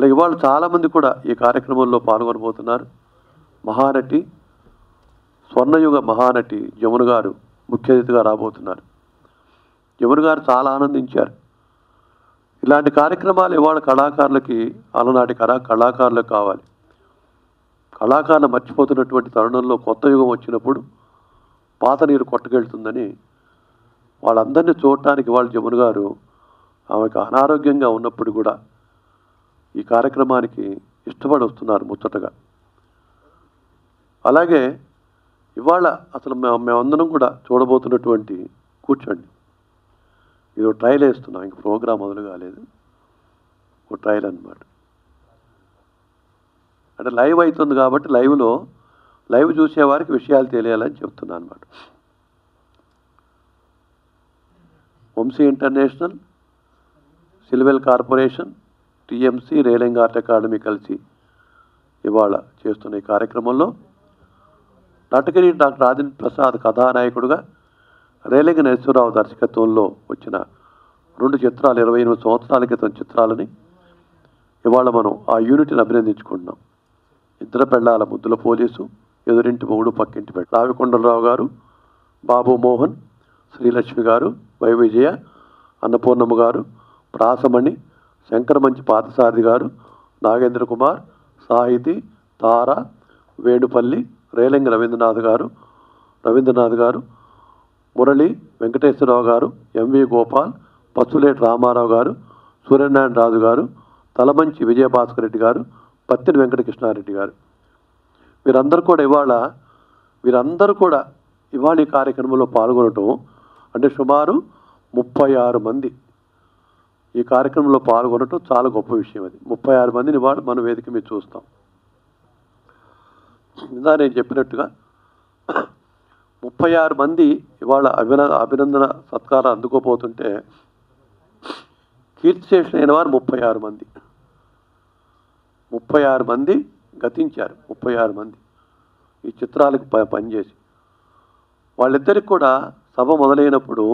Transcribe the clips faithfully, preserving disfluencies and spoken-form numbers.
అలాగే వాళ్ళు చాలామంది కూడా ఈ కార్యక్రమంలో పాల్గొనబోతున్నారు. మహానటి, స్వర్ణయుగ మహానటి యమున గారు ముఖ్య అతిథిగా రాబోతున్నారు. యమున గారు చాలా ఆనందించారు. ఇలాంటి కార్యక్రమాలు ఇవాళ కళాకారులకి, అలనాటి కళా కళాకారులకు కావాలి. కళాకారులు మర్చిపోతున్నటువంటి తరుణంలో కొత్త యుగం వచ్చినప్పుడు పాత నీరు కొట్టుకెళ్తుందని వాళ్ళందరినీ చూడటానికి వాళ్ళు జమున గారు ఆమెకు అనారోగ్యంగా ఉన్నప్పుడు కూడా ఈ కార్యక్రమానికి ఇష్టపడి వస్తున్నారు ముచ్చటగా. అలాగే ఇవాళ అసలు మేము మేమందరం కూడా చూడబోతున్నటువంటి, కూర్చోండి, ఇదో ట్రైల్ వేస్తున్నాం, ఇంక ప్రోగ్రాం మొదలు కాలేదు, ఒక ట్రైల్ అన్నమాట. అంటే లైవ్ అవుతుంది కాబట్టి లైవ్లో లైవ్ చూసేవారికి విషయాలు తెలియాలని చెప్తున్నాను అన్నమాట. వంశీ ఇంటర్నేషనల్, సిల్వెల్ corporation, TMC, railing art academy కలిసి ఇవాళ చేస్తున్న ఈ కార్యక్రమంలో నటకిరి డాక్టర్ రాజేంద్ర ప్రసాద్ కథానాయకుడుగా, రేలింగ నరసింహరావు దర్శకత్వంలో వచ్చిన రెండు చిత్రాలు ఇరవై ఎనిమిది సంవత్సరాల క్రితం చిత్రాలని ఇవాళ మనం ఆ యూనిట్ని అభినందించుకుంటున్నాం. ఇద్దరు పెళ్ళాల ముద్దుల పోలీసు, ఎదురింటి మొగుడు పక్కింటి పెళ్ళ, రావికొండలరావు గారు, బాబు మోహన్, శ్రీలక్ష్మి గారు, వై విజయ, అన్నపూర్ణమ్మ గారు, ప్రాసమణి, శంకరమంచి పాతసారథి గారు, నాగేంద్ర కుమార్, సాహితి, తార, వేణుపల్లి, రేలింగ రవీంద్రనాథ్ గారు రవీంద్రనాథ్ గారు మురళి, వెంకటేశ్వరరావు గారు, ఎంవి గోపాల్, పసులేటి రామారావు గారు, సూర్యనారాయణ రాజు గారు, తలమంచి విజయభాస్కర్ రెడ్డి గారు, పత్తిని వెంకటకృష్ణారెడ్డి గారు, వీరందరూ కూడా ఇవాళ వీరందరూ కూడా ఇవాళ ఈ కార్యక్రమంలో పాల్గొనటం అంటే సుమారు ముప్పై ఆరు మంది ఈ కార్యక్రమంలో పాల్గొనటం చాలా గొప్ప విషయం. అది ముప్పై ఆరు మందిని ఇవాళ మన వేదిక మీద చూస్తాం. ఇందా నేను చెప్పినట్టుగా ముప్పై ఆరు మంది ఇవాళ అభిన అభినందన సత్కారాలు అందుకోపోతుంటే కీర్తిశేషులు అయిన వారు ముప్పై ఆరు మంది ముప్పై ఆరు మంది గతించారు. ముప్పై ఆరు మంది ఈ చిత్రాలకు ప పనిచేసి వాళ్ళిద్దరికి కూడా సభ మొదలైనప్పుడు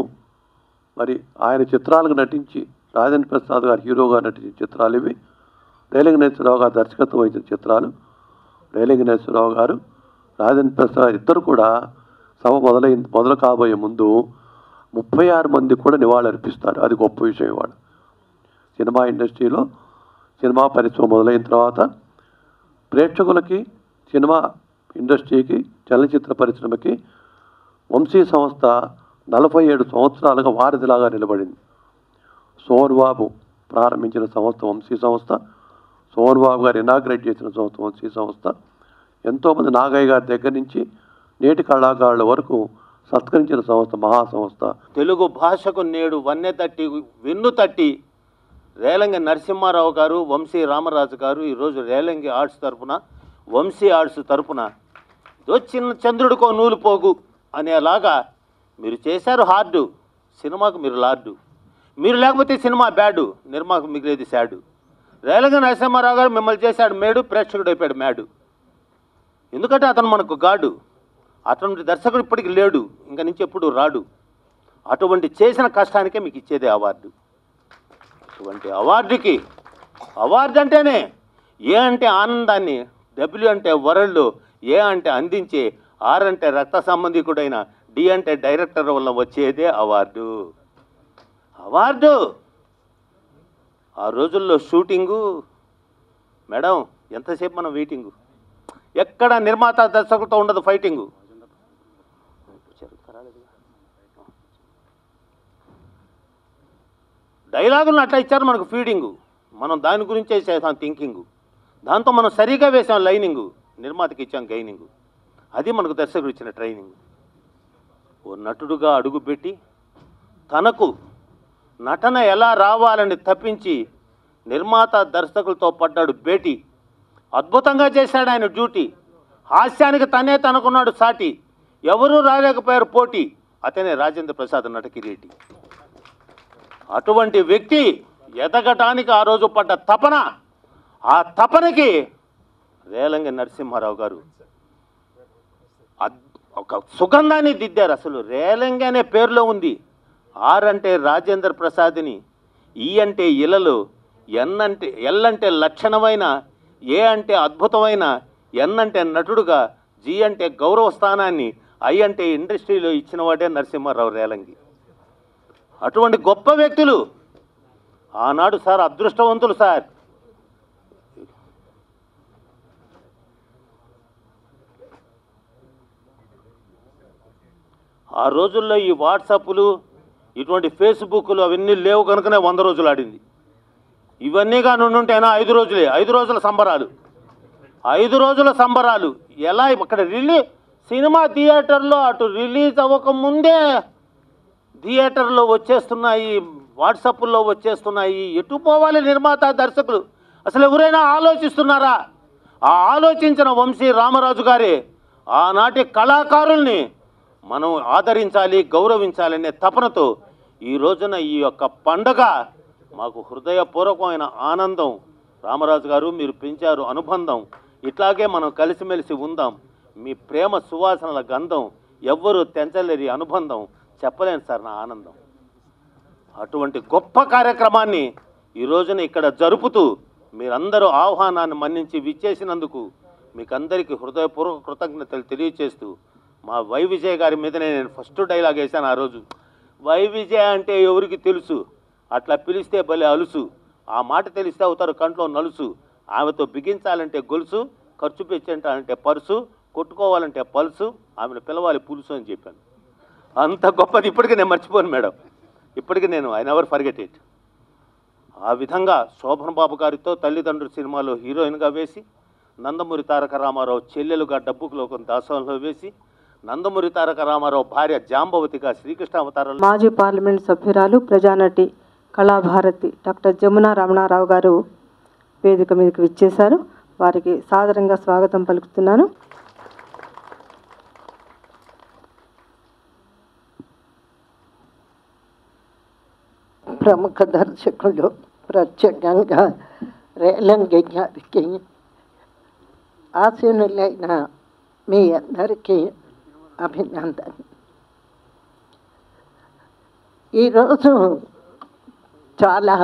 మరి ఆయన చిత్రాలకు నటించి, రాజేంద్ర ప్రసాద్ గారు హీరోగా నటించిన చిత్రాలు ఇవి, రేలింగనేశ్వరరావు గారు దర్శకత్వం వహించిన చిత్రాలు. రేలింగనేశ్వరరావు గారు, రాజేంద్ర ప్రసాద్ ఇద్దరు కూడా సభ మొదలైన మొదలు కాబోయే ముందు ముప్పై ఆరు మంది కూడా నివాళులు అర్పిస్తారు. అది గొప్ప విషయం. ఇవాళ సినిమా ఇండస్ట్రీలో, సినిమా పరిశ్రమ మొదలైన తర్వాత ప్రేక్షకులకి, సినిమా ఇండస్ట్రీకి, చలనచిత్ర పరిశ్రమకి వంశీ సంస్థ నలభై ఏడు సంవత్సరాలుగా వారధిలాగా నిలబడింది. సోహన్ బాబు ప్రారంభించిన సంస్థ వంశీ సంస్థ, సోహన్ బాబు గారు ఇనాగ్రేట్ చేసిన సంస్థ వంశీ సంస్థ. ఎంతోమంది నాగయ్య గారి దగ్గర నుంచి నేటి కళాకారుల వరకు సత్కరించిన సంస్థ మహాసంస్థ. తెలుగు భాషకు నేడు వన్నె తట్టి వెన్ను తట్టి రేలంగి నరసింహారావు గారు, వంశీ రామరాజు గారు ఈరోజు రేలంగి ఆర్ట్స్ తరఫున, వంశీ ఆర్ట్స్ తరఫున చిన్న చంద్రుడికో నూలు పోగు అనేలాగా మీరు చేశారు. హార్డు సినిమాకు మీరు లార్డు, మీరు లేకపోతే సినిమా బ్యాడు, నిర్మాకు మిగిలేది శాడు. రేలంగి నరసింహారావు గారు మిమ్మల్ని చేశాడు మేడు, ప్రేక్షకుడు అయిపోయాడు మ్యాడు. ఎందుకంటే అతను మనకు గాడు, అటువంటి దర్శకుడు ఇప్పటికి లేడు, ఇంక నుంచి ఎప్పుడు రాడు. అటువంటి చేసిన కష్టానికే మీకు ఇచ్చేది అవార్డు. అటువంటి అవార్డుకి, అవార్డు అంటేనే ఏ అంటే ఆనందాన్ని, డబ్ల్యూ అంటే వరల్డ్, ఏ అంటే అందించే, ఆర్ అంటే రక్త సంబంధికుడైన, డి అంటే డైరెక్టర్ వల్ల వచ్చేదే అవార్డు. అవార్డు ఆ రోజుల్లో షూటింగు మేడం ఎంతసేపు మనం వెయిటింగు, ఎక్కడ నిర్మాత దర్శకులతో ఉండదు ఫైటింగు. డైలాగులను అట్లా ఇచ్చారు మనకు ఫీడింగు, మనం దాని గురించే చేసాం థింకింగు, దాంతో మనం సరిగా వేసాం లైనింగు, నిర్మాతకి ఇచ్చాం గైనింగు. అది మనకు దర్శకుడు ఇచ్చిన ట్రైనింగ్. ఓ నటుడుగా అడుగుపెట్టి తనకు నటన ఎలా రావాలని తప్పించి నిర్మాత దర్శకులతో పడ్డాడు భేటీ. అద్భుతంగా చేశాడు ఆయన డ్యూటీ. హాస్యానికి తనే తనకున్నాడు సాటి, ఎవరూ రాలేకపోయారు పోటీ. అతనే రాజేంద్ర ప్రసాద్ నటకిరీటి. అటువంటి వ్యక్తి ఎదగటానికి ఆ రోజు పడ్డ తపన, ఆ తపనకి రేలంగి నరసింహారావు గారు ఒక సుగంధాన్ని దిద్దారు. అసలు రేలంగి అనే పేరులో ఉంది. ఆర్ అంటే రాజేంద్ర ప్రసాద్ని, ఈ అంటే ఇలలు, ఎన్నంటే ఎల్లంటే లక్షణమైన, ఏ అంటే అద్భుతమైన, ఎన్ అంటే నటుడుగా, జి అంటే గౌరవ స్థానాన్ని, ఐ అంటే ఇండస్ట్రీలో ఇచ్చిన వాడే నరసింహారావు రేలంగి. అటువంటి గొప్ప వ్యక్తులు ఆనాడు సార్ అదృష్టవంతులు సార్. ఆ రోజుల్లో ఈ వాట్సాప్లు ఇటువంటి ఫేస్బుక్లు అవన్నీ లేవు కనుకనే వంద రోజులు ఆడింది. ఇవన్నీ కానీ ఉండుంటేనా ఐదు రోజులే, ఐదు రోజుల సంబరాలు, ఐదు రోజుల సంబరాలు. ఎలా ఇక్కడ రిలీ సినిమా థియేటర్లో అటు రిలీజ్ అవ్వకముందే థియేటర్లో వచ్చేస్తున్నాయి, వాట్సాప్లో వచ్చేస్తున్నాయి. ఎటు పోవాలి నిర్మాత దర్శకులు? అసలు ఎవరైనా ఆలోచిస్తున్నారా? ఆ ఆలోచించిన వంశీ రామరాజు గారి ఆనాటి కళాకారుల్ని మనం ఆదరించాలి, గౌరవించాలనే తపనతో ఈ రోజున ఈ యొక్క పండగ మాకు హృదయపూర్వకమైన ఆనందం. రామరాజు గారు మీరు పెంచారు అనుబంధం, ఇట్లాగే మనం కలిసిమెలిసి ఉందాం. మీ ప్రేమ సువాసనల గంధం ఎవ్వరూ తెంచలేని అనుబంధం, చెప్పలేను సార్ నా ఆనందం. అటువంటి గొప్ప కార్యక్రమాన్ని ఈ రోజున ఇక్కడ జరుపుతూ మీరందరూ ఆహ్వానాన్ని మన్నించి విచ్చేసినందుకు మీకందరికీ హృదయపూర్వక కృతజ్ఞతలు తెలియజేస్తూ, మా వై విజయ్ గారి మీదనే నేను ఫస్ట్ డైలాగ్ వేశాను ఆ రోజు. వై విజయ్ అంటే ఎవరికి తెలుసు, అట్లా పిలిస్తే భలే అలుసు, ఆ మాట తెలిస్తే అవుతారు కంట్లో నలుసు, ఆమెతో బిగించాలంటే గొలుసు, ఖర్చు పెట్టాలంటే పరుసు, కొట్టుకోవాలంటే పలుసు, ఆమెను పిలవాలి పులుసు అని చెప్పాను. అంత గొప్పది ఇప్పటికీ నేను మర్చిపోను మేడం, ఇప్పటికీ నేను ఐ నెవర్ ఫర్గెట్ ఇట్. ఆ విధంగా శోభన్ బాబు గారితో తల్లిదండ్రుల సినిమాలో హీరోయిన్గా వేసి, నందమూరి తారక రామారావు చెల్లెలుగా డబ్బుకు లోకం దాసంలో వేసి, నందమూరి తారక రామారావు భార్య జాంబవతిగా శ్రీకృష్ణావతారంలో, మాజీ పార్లమెంట్ సభ్యురాలు ప్రజానటి కళాభారతి డాక్టర్ జమునా రమణారావు గారు వేదిక మీదకి విచ్చేశారు. వారికి సాదరంగా స్వాగతం పలుకుతున్నాను. ప్రముఖ దర్శకులు, ప్రత్యేకంగా రేలంగి గారికి ఆశీనులైన మీ అందరికీ అభినందన. ఈరోజు చాలా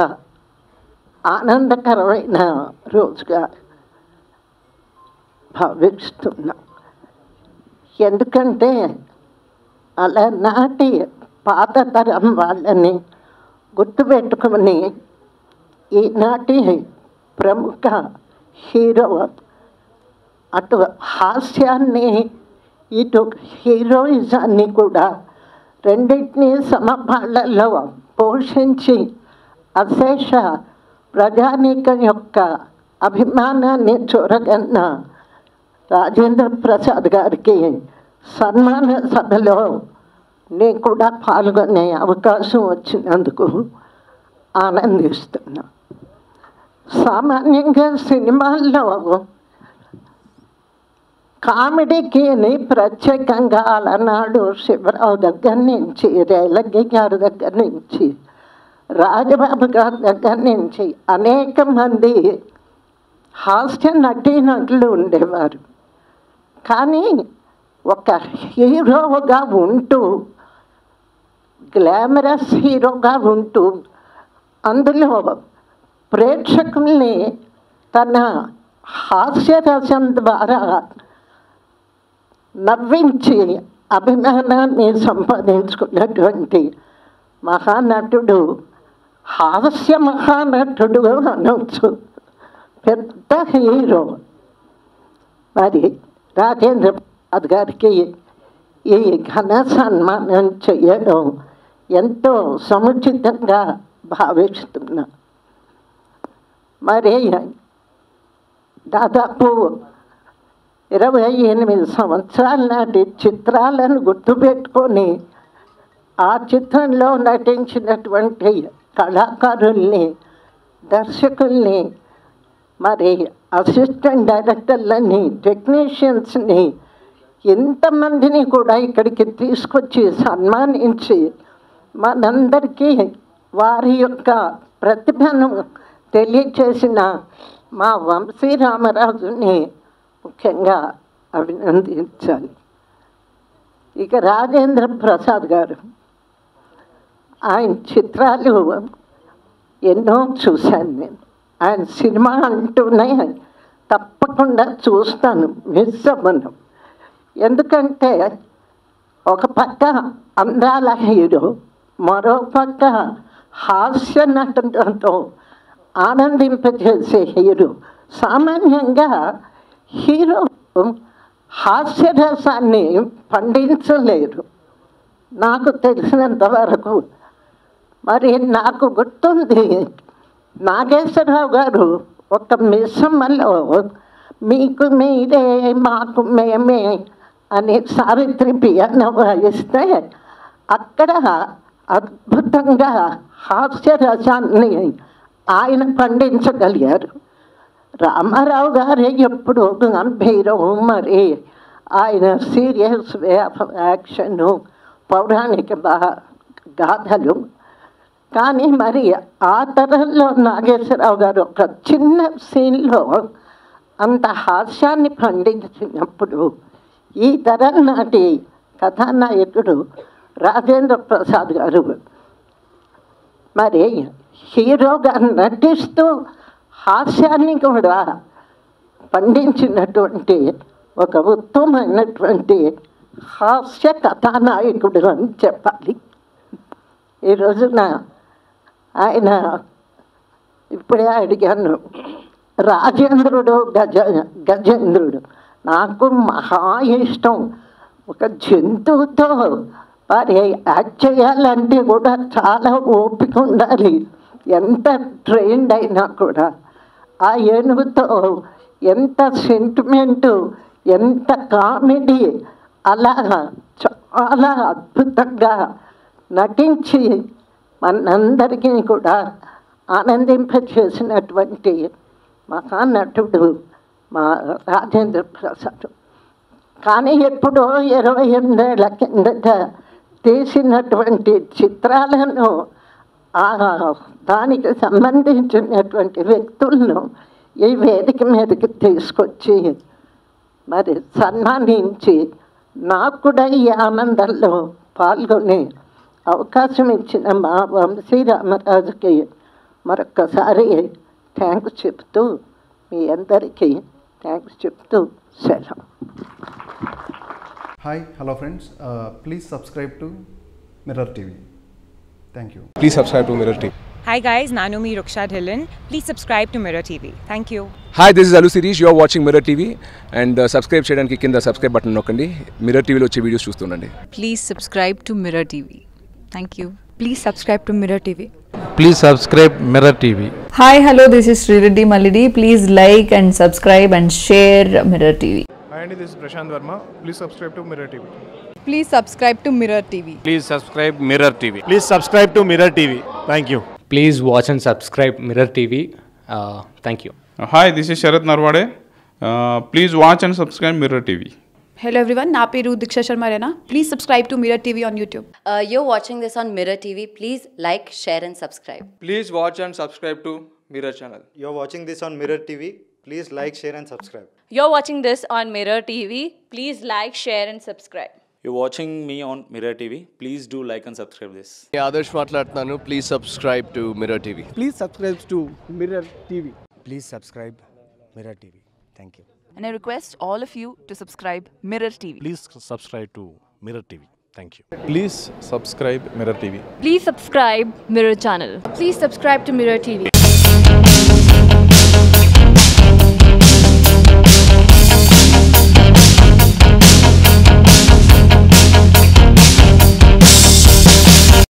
ఆనందకరమైన రోజుగా భావిస్తున్నాం. ఎందుకంటే అలా నాటి పాత తరం వాళ్ళని గుర్తుపెట్టుకుని ఈనాటి ప్రముఖ హీరో అటు హాస్యాన్ని ఇటు హీరోయిజాన్ని కూడా రెండింటినీ సమపాళ్ళల్లో పోషించి అశేష ప్రజానీకం యొక్క అభిమానాన్ని చూరగన్న రాజేంద్ర ప్రసాద్ గారికి సన్మాన సభలో నేను కూడా పాల్గొనే అవకాశం వచ్చినందుకు ఆనందిస్తున్నా. సామాన్యంగా సినిమాల్లో కామెడీకి ప్రత్యేకంగా అలనాడు శివరావు దగ్గర నుంచి, రేలంగి గారి దగ్గర నుంచి, రాజబాబు గారి దగ్గర నుంచి అనేక మంది హాస్య నటీనటులు ఉండేవారు. కానీ ఒక హీరోగా ఉంటూ, గ్లామరస్ హీరోగా ఉంటూ అందులో ప్రేక్షకుల్ని తన హాస్యరసం ద్వారా నవ్వించి అభిమానాన్ని సంపాదించుకున్నటువంటి మహానటుడు, హాస్య మహానటుడు అనొచ్చు, పెద్ద హీరో. మరి రాజేంద్ర ప్రసాద్ గారికి ఈ ఘన సన్మానం చేయడం ఎంతో సముచితంగా భావిస్తున్నా. మరి దాదాపు ఇరవై ఎనిమిది సంవత్సరాల నాటి చిత్రాలను గుర్తుపెట్టుకొని ఆ చిత్రంలో నటించినటువంటి కళాకారుల్ని, దర్శకుల్ని, మరి అసిస్టెంట్ డైరెక్టర్లని, టెక్నీషియన్స్ని, ఎంతమందిని కూడా ఇక్కడికి తీసుకొచ్చి సన్మానించి మనందరికీ వారి యొక్క ప్రతిభను తెలియచేసిన మా వంశీ రామరాజుని ముఖ్యంగా అభినందించాలి. ఇక రాజేంద్ర ప్రసాద్ గారు, ఆయన చిత్రాలు ఎన్నో చూశాను నేను. ఆయన సినిమా అంటూనే తప్పకుండా చూస్తాను, మిస్ అవ్వను. ఎందుకంటే ఒక పక్క అందాల హీరో, మరో పక్క హాస్య నటనతో ఆనందింపజేసే హీరో. సామాన్యంగా హీరో హాస్యరసాన్ని పండించలేరు నాకు తెలిసినంత వరకు. మరి నాకు గుర్తుంది, నాగేశ్వరరావు గారు ఒక మిస్సమ్మలో మీకు మీరే మాకు మేమే అని సావిత్రి పియానో వాయిస్తే అక్కడ అద్భుతంగా హాస్యరసాన్ని ఆయన పండించగలిగారు. రామారావు గారు ఎప్పుడు గంభీరం, మరి ఆయన సీరియస్ వే ఆఫ్ యాక్షను, పౌరాణిక గాథలు. కానీ మరి ఆ తరంలో నాగేశ్వరరావు గారు ఒక చిన్న సీన్లో అంత హాస్యాన్ని పండించినప్పుడు ఈ తరం నాటి కథానాయకుడు రాజేంద్ర ప్రసాద్ గారు మరి హీరోగా నటిస్తూ హాస్యాన్ని కూడా పండించినటువంటి ఒక ఉత్తమమైనటువంటి హాస్య కథానాయకుడు అని చెప్పాలి. ఈ రోజున ఆయన ఇప్పుడే అడిగాను, రాజేంద్రుడు గజ గజేంద్రుడు నాకు మహా ఇష్టం. ఒక జంతువుతో వారి యాక్ట్ చేయాలంటే కూడా చాలా ఓపిక ఉండాలి, ఎంత ట్రైన్డ్ అయినా కూడా. ఆ ఏనుగుతో ఎంత సెంటిమెంటు, ఎంత కామెడీ, అలా చాలా అద్భుతంగా నటించి మనందరికీ కూడా ఆనందింపచేసినటువంటి మహానటుడు మా రాజేంద్ర ప్రసాద్. కానీ ఎప్పుడో ఇరవై ఎనిమిదేళ్ల కిందట తీసినటువంటి చిత్రాలను, దానికి సంబంధించినటువంటి వ్యక్తులను ఈ వేదిక మీదకి తీసుకొచ్చి మరి సన్మానించి నాకు కూడా ఈ ఆనందంలో పాల్గొనే అవకాశం ఇచ్చిన మా వంశీ రామరాజుకి మరొక్కసారి థ్యాంక్స్ చెప్తూ, మీ అందరికీ థ్యాంక్స్ చెప్తూ సెలవు. Hi, hello friends, please subscribe to mirror TV. Thank you. Please subscribe to Mirror T V. Hi guys, Nanumi Rukshad Hillen. Please subscribe to Mirror T V. Thank you. Hi, this is Alu Sirish. You are watching Mirror T V. And uh, subscribe chedan ki kinda subscribe button nokkandi. Mirror T V lo vache videos chustundandi. Please subscribe to Mirror T V. Thank you. Please subscribe to Mirror T V. Please subscribe Mirror T V. Hi, hello, this is Sriridhi Malidi. Please like and subscribe and share Mirror T V. Hi, this is Prashant Verma. Please subscribe to Mirror T V. Please subscribe to Mirror T V. Please subscribe Mirror T V. Please subscribe to Mirror T V. Thank you. Please watch and subscribe Mirror T V. Uh, thank you. Uh, hi, this is Sharath Narwade. Uh, please watch and subscribe Mirror T V. Hello everyone, Napiru Diksha Sharma Rena. Please subscribe to Mirror T V on YouTube. Uh, you're watching this on Mirror T V. Please like, share and subscribe. Please watch and subscribe to Mirror Channel. You're watching this on Mirror T V. Please like, share and subscribe. You're watching this on Mirror T V. Please like, share and subscribe. You're watching me on Mirror T V. Please do like and subscribe this. Yeah, Adarsh Matlatnanu, please subscribe to Mirror T V. Please subscribe to Mirror T V. Please subscribe Mirror T V. Thank you. And I request all of you to subscribe Mirror T V. Please subscribe to Mirror T V. Thank you. Please subscribe Mirror T V. Please subscribe Mirror Channel. Please subscribe to Mirror T V.